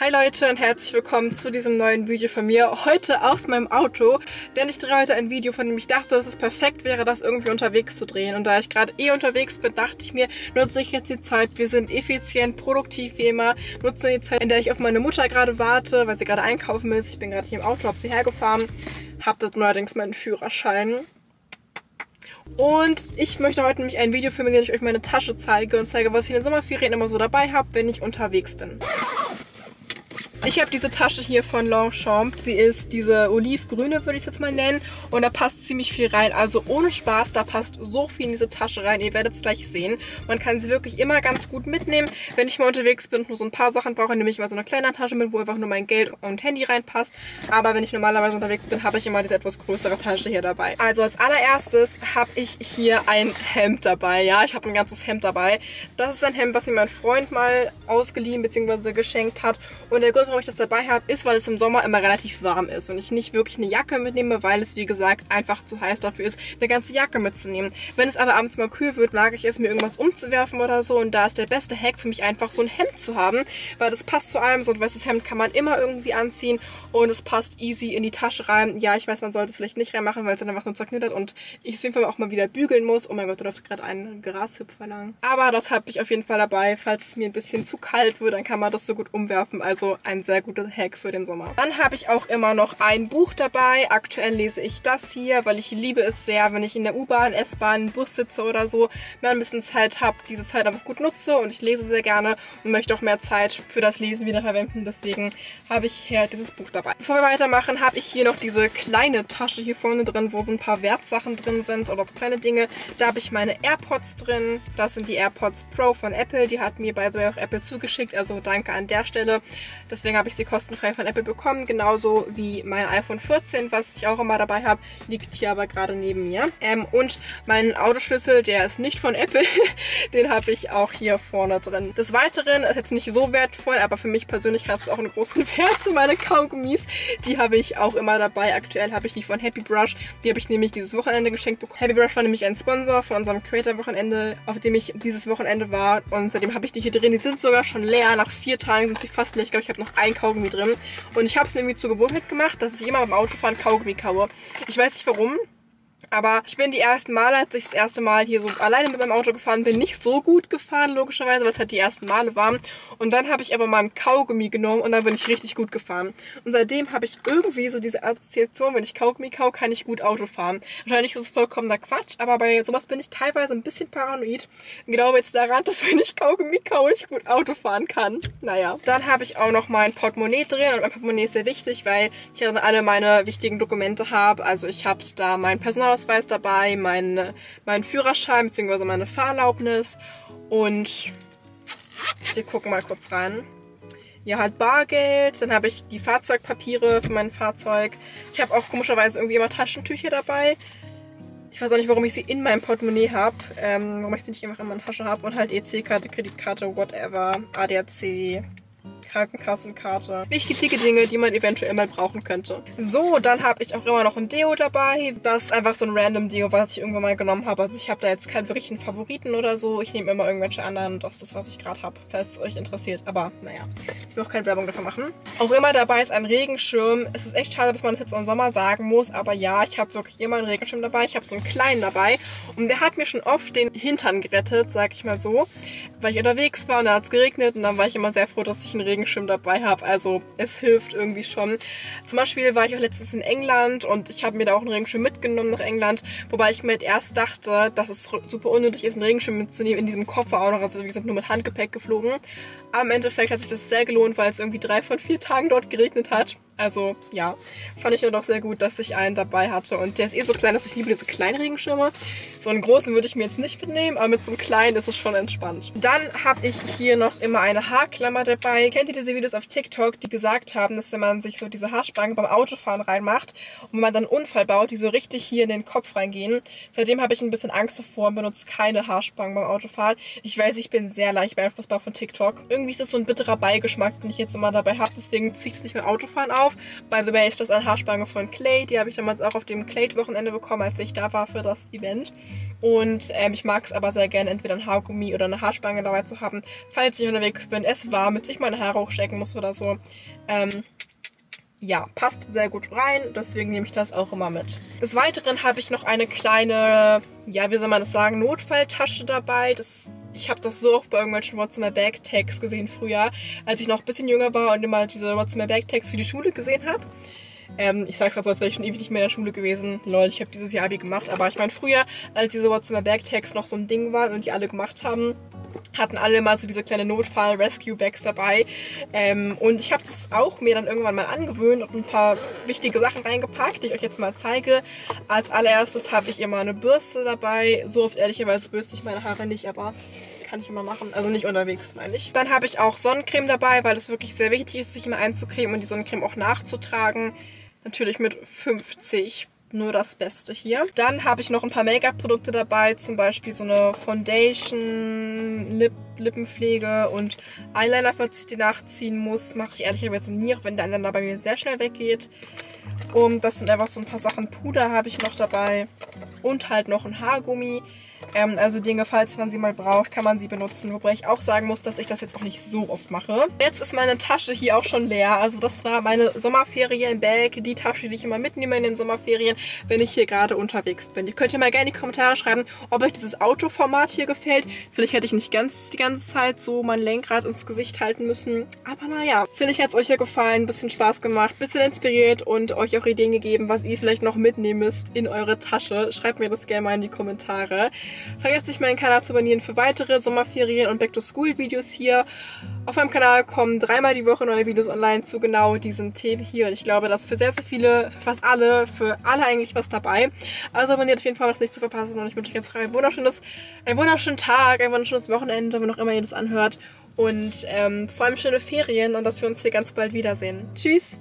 Hi Leute und herzlich willkommen zu diesem neuen Video von mir, heute aus meinem Auto, denn ich drehe heute ein Video, von dem ich dachte, dass es perfekt wäre, das irgendwie unterwegs zu drehen, und da ich gerade unterwegs bin, dachte ich mir, nutze ich jetzt die Zeit, wir sind effizient, produktiv wie immer, nutze die Zeit, in der ich auf meine Mutter gerade warte, weil sie gerade einkaufen ist, ich bin gerade hier im Auto, habe sie hergefahren, habe jetzt neuerdings meinen Führerschein. Und ich möchte heute nämlich ein Video filmen, in dem ich euch meine Tasche zeige und zeige, was ich in den Sommerferien immer so dabei habe, wenn ich unterwegs bin. Ich habe diese Tasche hier von Longchamp. Sie ist diese olivgrüne, würde ich es jetzt mal nennen. Und da passt ziemlich viel rein. Also ohne Spaß, da passt so viel in diese Tasche rein. Ihr werdet es gleich sehen. Man kann sie wirklich immer ganz gut mitnehmen. Wenn ich mal unterwegs bin und nur so ein paar Sachen brauche, nehme ich immer so eine kleine Tasche mit, wo einfach nur mein Geld und Handy reinpasst. Aber wenn ich normalerweise unterwegs bin, habe ich immer diese etwas größere Tasche hier dabei. Also als allererstes habe ich hier ein Hemd dabei. Ja, ich habe ein ganzes Hemd dabei. Das ist ein Hemd, was mir mein Freund mal ausgeliehen bzw. geschenkt hat. Und der Grund, warum ich das dabei habe, ist, weil es im Sommer immer relativ warm ist und ich nicht wirklich eine Jacke mitnehme, weil es, wie gesagt, einfach zu heiß dafür ist, eine ganze Jacke mitzunehmen. Wenn es aber abends mal kühl wird, mag ich es, mir irgendwas umzuwerfen oder so, und da ist der beste Hack für mich einfach, so ein Hemd zu haben, weil das passt zu allem. So ein weißes Hemd kann man immer irgendwie anziehen und es passt easy in die Tasche rein. Ja, ich weiß, man sollte es vielleicht nicht reinmachen, weil es dann einfach so zerknittert und ich es auf jeden Fall auch mal wieder bügeln muss. Oh mein Gott, da läuft gerade ein Grashüpfer lang. Aber das habe ich auf jeden Fall dabei. Falls es mir ein bisschen zu kalt wird, dann kann man das so gut umwerfen. Also ein sehr guter Hack für den Sommer. Dann habe ich auch immer noch ein Buch dabei. Aktuell lese ich das hier, weil ich liebe es sehr, wenn ich in der U-Bahn, S-Bahn, Bus sitze oder so, mal ein bisschen Zeit habe, diese Zeit einfach gut nutze, und ich lese sehr gerne und möchte auch mehr Zeit für das Lesen wiederverwenden. Deswegen habe ich hier dieses Buch dabei. Bevor wir weitermachen, habe ich hier noch diese kleine Tasche hier vorne drin, wo so ein paar Wertsachen drin sind oder so kleine Dinge. Da habe ich meine AirPods drin. Das sind die AirPods Pro von Apple. Die hat mir by the way auch Apple zugeschickt, also danke an der Stelle. Deswegen habe ich sie kostenfrei von Apple bekommen, genauso wie mein iPhone 14, was ich auch immer dabei habe, liegt hier aber gerade neben mir. Und meinen Autoschlüssel, der ist nicht von Apple, den habe ich auch hier vorne drin. Des Weiteren, ist jetzt nicht so wertvoll, aber für mich persönlich hat es auch einen großen Wert, meine Kaugummis. Die habe ich auch immer dabei. Aktuell habe ich die von Happy Brush, die habe ich nämlich dieses Wochenende geschenkt bekommen. Happy Brush war nämlich ein Sponsor von unserem Creator-Wochenende, auf dem ich dieses Wochenende war, und seitdem habe ich die hier drin. Die sind sogar schon leer, nach 4 Tagen sind sie fast leer. Ich glaube, ich habe noch ein Kaugummi drin, und ich habe es mir irgendwie zur Gewohnheit gemacht, dass ich immer beim Autofahren Kaugummi kaue. Ich weiß nicht warum, aber ich bin die ersten Male, als ich das erste Mal hier so alleine mit meinem Auto gefahren bin, nicht so gut gefahren, logischerweise, weil es halt die ersten Male waren. Und dann habe ich aber mal ein Kaugummi genommen und dann bin ich richtig gut gefahren. Und seitdem habe ich irgendwie so diese Assoziation, wenn ich Kaugummi kaue, kann ich gut Auto fahren. Wahrscheinlich ist es vollkommener Quatsch, aber bei sowas bin ich teilweise ein bisschen paranoid. Ich glaube jetzt daran, dass wenn ich Kaugummi kaue, ich gut Auto fahren kann. Naja. Dann habe ich auch noch mein Portemonnaie drin, und mein Portemonnaie ist sehr wichtig, weil ich dann alle meine wichtigen Dokumente habe. Also ich habe da mein Personalausweis dabei, mein Führerschein bzw. meine Fahrerlaubnis, und wir gucken mal kurz rein. Ja, halt Bargeld, dann habe ich die Fahrzeugpapiere für mein Fahrzeug. Ich habe auch komischerweise irgendwie immer Taschentücher dabei. Ich weiß auch nicht, warum ich sie in meinem Portemonnaie habe, warum ich sie nicht einfach in meiner Tasche habe, und halt EC-Karte, Kreditkarte, whatever, ADAC, Krankenkassenkarte. Wichtige Dinge, die man eventuell mal brauchen könnte. So, dann habe ich auch immer noch ein Deo dabei. Das ist einfach so ein random Deo, was ich irgendwann mal genommen habe. Also ich habe da jetzt keinen wirklichen Favoriten oder so. Ich nehme immer irgendwelche anderen. Das ist das, was ich gerade habe, falls es euch interessiert. Aber naja, ich will auch keine Werbung dafür machen. Auch immer dabei ist ein Regenschirm. Es ist echt schade, dass man das jetzt im Sommer sagen muss. Aber ja, ich habe wirklich immer einen Regenschirm dabei. Ich habe so einen kleinen dabei. Und der hat mir schon oft den Hintern gerettet, sag ich mal so. Weil ich unterwegs war und da hat es geregnet. Und dann war ich immer sehr froh, dass ich einen Regenschirm dabei habe. Also es hilft irgendwie schon. Zum Beispiel war ich auch letztens in England und ich habe mir da auch einen Regenschirm mitgenommen nach England, wobei ich mir erst dachte, dass es super unnötig ist, einen Regenschirm mitzunehmen in diesem Koffer auch noch. Also wir sind nur mit Handgepäck geflogen. Aber im Endeffekt hat sich das sehr gelohnt, weil es irgendwie 3 von 4 Tagen dort geregnet hat. Also ja, fand ich ja doch sehr gut, dass ich einen dabei hatte. Und der ist eh so klein, dass ich liebe diese kleinen Regenschirme. So einen großen würde ich mir jetzt nicht mitnehmen, aber mit so einem kleinen ist es schon entspannt. Dann habe ich hier noch immer eine Haarklammer dabei. Kennt ihr diese Videos auf TikTok, die gesagt haben, dass wenn man sich so diese Haarspange beim Autofahren reinmacht und wenn man dann einen Unfall baut, die so richtig hier in den Kopf reingehen? Seitdem habe ich ein bisschen Angst davor und benutze keine Haarspangen beim Autofahren. Ich weiß, ich bin sehr leicht beeinflussbar von TikTok. irgendwie ist das so ein bitterer Beigeschmack, den ich jetzt immer dabei habe. Deswegen ziehe ich es nicht beim Autofahren auf. By the way ist das eine Haarspange von Clay. Die habe ich damals auch auf dem Clay-Wochenende bekommen, als ich da war für das Event. Und ich mag es aber sehr gerne, entweder ein Haargummi oder eine Haarspange dabei zu haben, falls ich unterwegs bin, es warm ist, ich meine Haare hochstecken muss oder so. Ja, passt sehr gut rein, deswegen nehme ich das auch immer mit. Des Weiteren habe ich noch eine kleine, ja, wie soll man das sagen, Notfalltasche dabei. Ich habe das so oft bei irgendwelchen What's in my Bag Tags gesehen früher, als ich noch ein bisschen jünger war und immer diese What's in my Bag Tags für die Schule gesehen habe. Ich sage es gerade so, als wäre ich schon ewig nicht mehr in der Schule gewesen. Lol, ich habe dieses Jahr Abi gemacht, aber ich meine früher, als diese What's in my Bag Tags noch so ein Ding waren und die alle gemacht haben, hatten alle mal so diese kleine Notfall-Rescue-Bags dabei. Und ich habe das auch mir dann irgendwann mal angewöhnt und ein paar wichtige Sachen reingepackt, die ich euch jetzt mal zeige. Als allererstes habe ich immer eine Bürste dabei. So oft ehrlicherweise bürste ich meine Haare nicht, aber kann ich immer machen. Also nicht unterwegs, meine ich. Dann habe ich auch Sonnencreme dabei, weil es wirklich sehr wichtig ist, sich immer einzucremen und die Sonnencreme auch nachzutragen. Natürlich mit 50 nur das Beste hier. Dann habe ich noch ein paar Make-up-Produkte dabei, zum Beispiel so eine Foundation, Lippenpflege und Eyeliner, falls ich den nachziehen muss. Mache ich ehrlicherweise nie, auch wenn der Eyeliner bei mir sehr schnell weggeht. Und das sind einfach so ein paar Sachen. Puder habe ich noch dabei und halt noch ein Haargummi. Also Dinge, falls man sie mal braucht, kann man sie benutzen. Wobei ich auch sagen muss, dass ich das jetzt auch nicht so oft mache. Jetzt ist meine Tasche hier auch schon leer. Also das war meine Sommerferien-Bag, die Tasche, die ich immer mitnehme in den Sommerferien, wenn ich hier gerade unterwegs bin. Ihr könnt ja mal gerne in die Kommentare schreiben, ob euch dieses Autoformat hier gefällt. Vielleicht hätte ich nicht ganz die ganze Zeit so mein Lenkrad ins Gesicht halten müssen. Aber naja, vielleicht hat es euch ja gefallen, ein bisschen Spaß gemacht, ein bisschen inspiriert und euch auch Ideen gegeben, was ihr vielleicht noch mitnehmen müsst in eure Tasche. Schreibt mir das gerne mal in die Kommentare. Vergesst nicht, meinen Kanal zu abonnieren für weitere Sommerferien- und Back-to-School-Videos hier. Auf meinem Kanal kommen dreimal die Woche neue Videos online zu genau diesen Themen hier. Und ich glaube, dass für sehr, sehr viele, für fast alle, eigentlich was dabei. Also abonniert auf jeden Fall, um das nicht zu verpassen. Und ich wünsche euch jetzt einen wunderschönen Tag, ein wunderschönes Wochenende, wenn auch immer ihr das anhört. Und vor allem schöne Ferien und dass wir uns hier ganz bald wiedersehen. Tschüss!